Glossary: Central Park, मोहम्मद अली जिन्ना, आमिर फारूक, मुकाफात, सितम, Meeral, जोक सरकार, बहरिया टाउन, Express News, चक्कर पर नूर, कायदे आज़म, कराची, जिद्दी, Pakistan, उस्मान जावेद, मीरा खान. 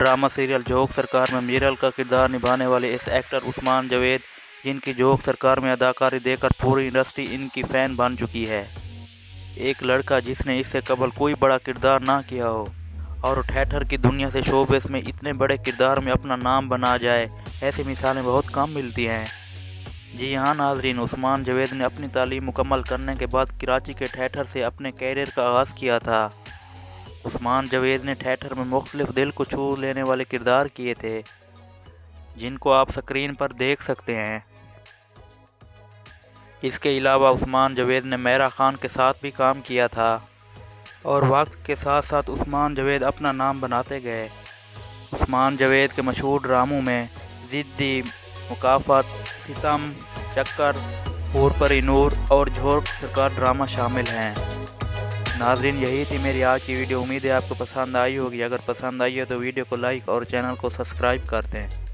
Drama serial जोक सरकार में मीरल का किरदार निभाने वाले इस एक्टर उस्मान जावेद, जिनकी जोक सरकार में अदाकारी देकर पूरी इंडस्ट्री इनकी फ़ैन बन चुकी है। एक लड़का जिसने इससे कबल कोई बड़ा किरदार ना किया हो और थिएटर की दुनिया से शोबेस में इतने बड़े किरदार में अपना नाम बना जाए, ऐसी मिसालें बहुत कम मिलती हैं। जी हाँ नाजरीन, उस्मान जावेद ने अपनी तालीम मुकम्मल करने के बाद कराची के थिएटर से अपने कैरियर का आगाज़ किया था। उस्मान जावेद ने थिएटर में मुख्तलिफ दिल को छू लेने वाले किरदार किए थे, जिनको आप स्क्रीन पर देख सकते हैं। इसके अलावा उस्मान जावेद ने मीरा खान के साथ भी काम किया था और वक्त के साथ साथ उस्मान जावेद अपना नाम बनाते गए। उस्मान जावेद के मशहूर ड्रामों में जिद्दी, मुकाफात, सितम, चक्कर पर नूर और जोक सरकार ड्रामा शामिल हैं। नाजरीन, यही थी मेरी आज की वीडियो। उम्मीद है आपको पसंद आई होगी। अगर पसंद आई है तो वीडियो को लाइक और चैनल को सब्सक्राइब कर दें।